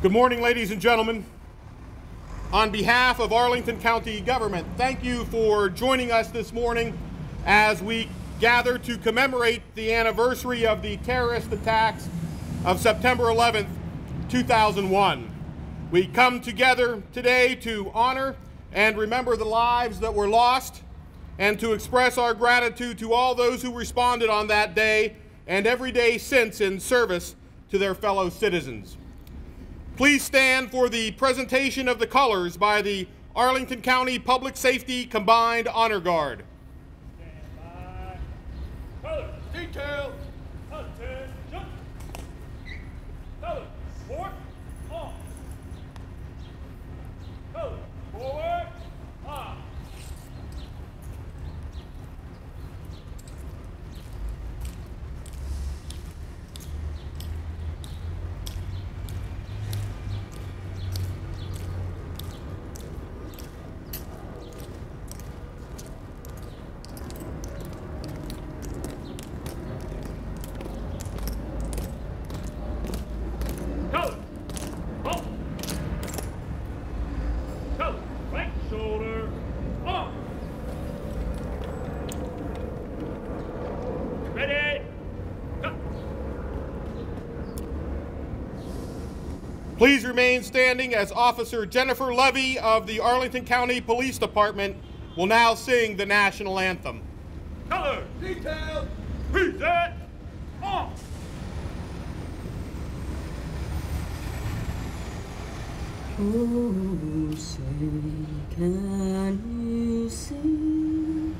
Good morning, ladies and gentlemen. On behalf of Arlington County government, thank you for joining us this morning as we gather to commemorate the anniversary of the terrorist attacks of September 11th, 2001. We come together today to honor and remember the lives that were lost and to express our gratitude to all those who responded on that day and every day since in service to their fellow citizens. Please stand for the presentation of the colors by the Arlington County Public Safety Combined Honor Guard. Stand by. Colors, detail, attention. Colors, forward, on. Colors, forward, on. Please remain standing as Officer Jennifer Levy of the Arlington County Police Department will now sing the national anthem. Color, detail, present, on! Oh, say can you see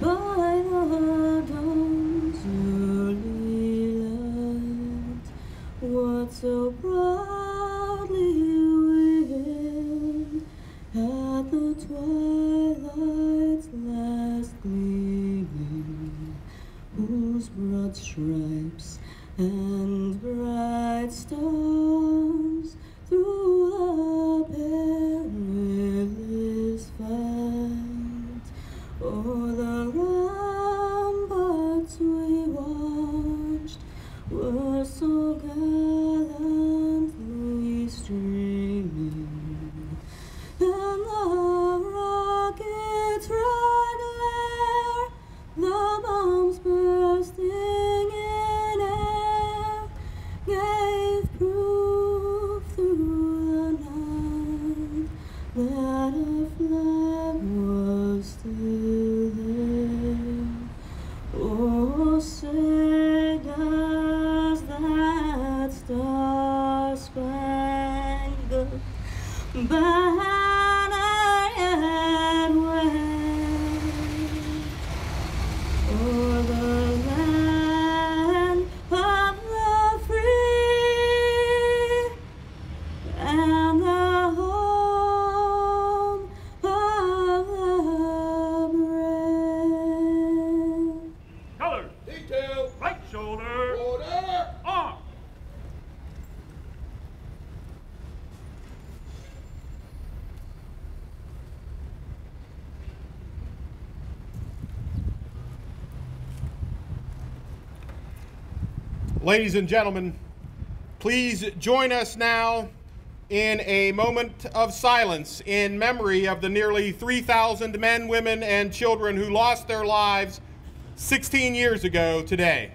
by the dawn's early light what so bright at the twilight's last gleaming, whose broad stripes and bright stars through a perilous fight o'er the ramparts we watched were so gallantly streaming. And the rockets' red glare, the bombs bursting in air, gave proof through the night that a flag was still there. Oh, say does that star-spangled banner . Ladies and gentlemen, please join us now in a moment of silence in memory of the nearly 3,000 men, women, and children who lost their lives 16 years ago today.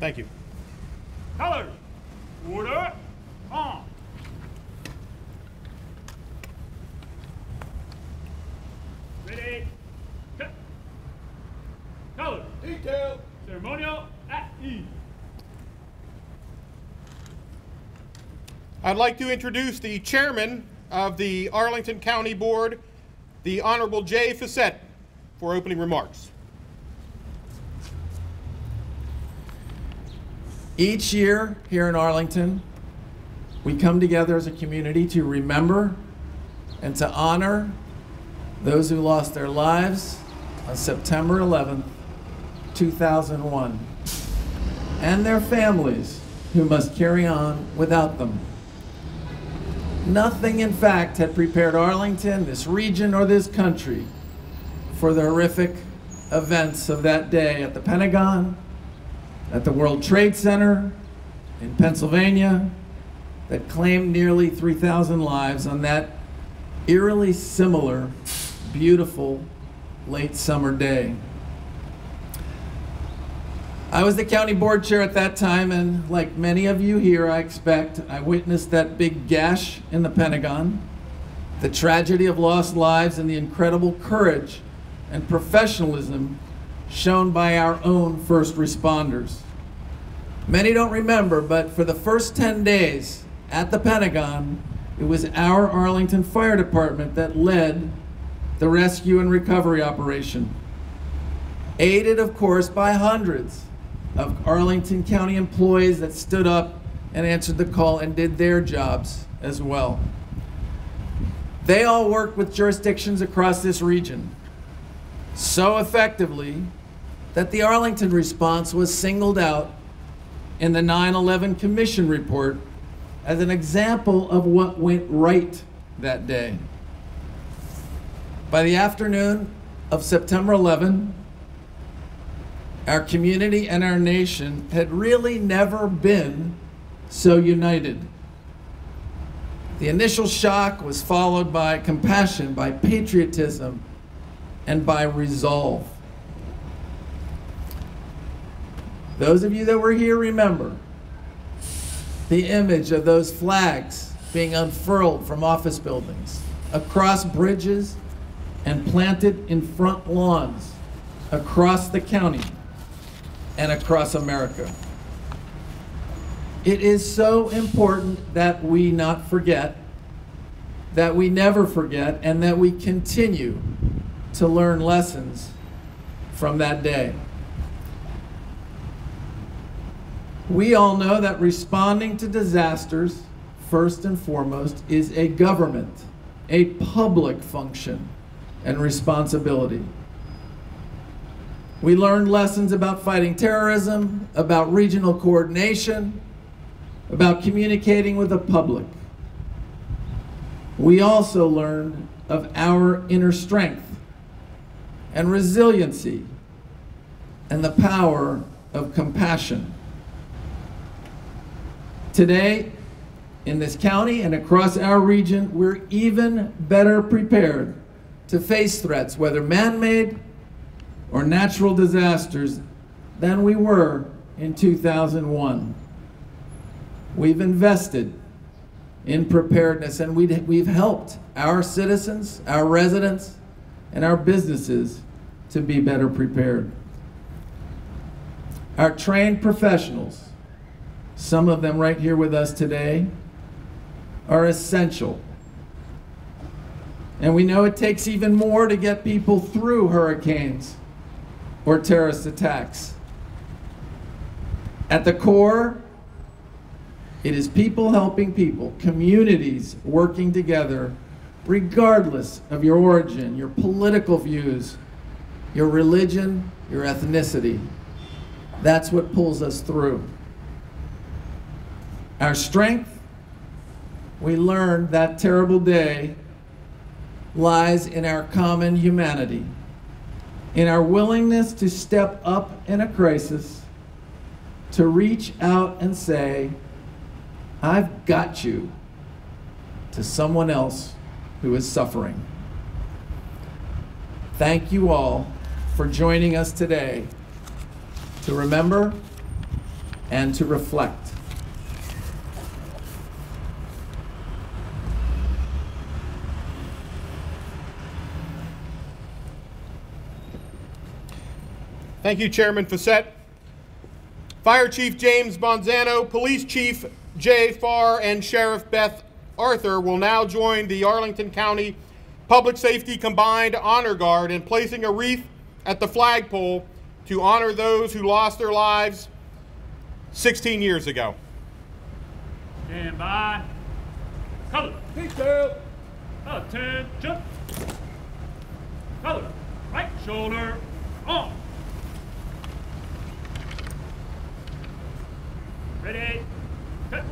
Thank you. Colors, order, on. Ready, cut. Colors, detail, ceremonial, at ease. I'd like to introduce the chairman of the Arlington County Board, the Honorable Jay Fassett, for opening remarks. Each year here in Arlington, we come together as a community to remember and to honor those who lost their lives on September 11th, 2001, and their families who must carry on without them. Nothing, in fact, had prepared Arlington, this region, or this country for the horrific events of that day at the Pentagon, at the World Trade Center in Pennsylvania, that claimed nearly 3,000 lives on that eerily similar, beautiful late summer day. I was the county board chair at that time, and like many of you here, I expect, I witnessed that big gash in the Pentagon, the tragedy of lost lives, and the incredible courage and professionalism shown by our own first responders. Many don't remember, but for the first 10 days at the Pentagon, it was our Arlington Fire Department that led the rescue and recovery operation, aided, of course, by hundreds of Arlington County employees that stood up and answered the call and did their jobs as well. They all worked with jurisdictions across this region so effectively that the Arlington response was singled out in the 9-11 Commission report as an example of what went right that day. By the afternoon of September 11, our community and our nation had really never been so united. The initial shock was followed by compassion, by patriotism, and by resolve. Those of you that were here remember the image of those flags being unfurled from office buildings, across bridges, and planted in front lawns across the county and across America. It is so important that we not forget, that we never forget, and that we continue to learn lessons from that day. We all know that responding to disasters, first and foremost, is a government, a public function and responsibility. We learned lessons about fighting terrorism, about regional coordination, about communicating with the public. We also learned of our inner strength and resiliency and the power of compassion. Today, in this county and across our region, we're even better prepared to face threats, whether man-made or natural disasters, than we were in 2001. We've invested in preparedness, and we've helped our citizens, our residents, and our businesses to be better prepared. Our trained professionals, some of them right here with us today, are essential. And we know it takes even more to get people through hurricanes or terrorist attacks. At the core, it is people helping people, communities working together, regardless of your origin, your political views, your religion, your ethnicity. That's what pulls us through. Our strength, we learned that terrible day, lies in our common humanity, in our willingness to step up in a crisis, to reach out and say, "I've got you," to someone else who is suffering. Thank you all for joining us today to remember and to reflect. Thank you, Chairman Fassett. Fire Chief James Bonzano, Police Chief Jay Farr, and Sheriff Beth Arthur will now join the Arlington County Public Safety Combined Honor Guard in placing a wreath at the flagpole to honor those who lost their lives 16 years ago. Stand by. Color. Detail. Attention. Color. Right shoulder on. Ready. Cut.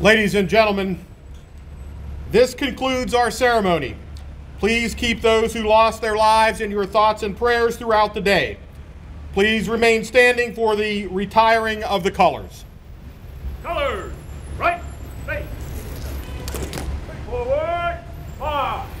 Ladies and gentlemen, this concludes our ceremony. Please keep those who lost their lives in your thoughts and prayers throughout the day. Please remain standing for the retiring of the colors. Colors, right, face, forward, five.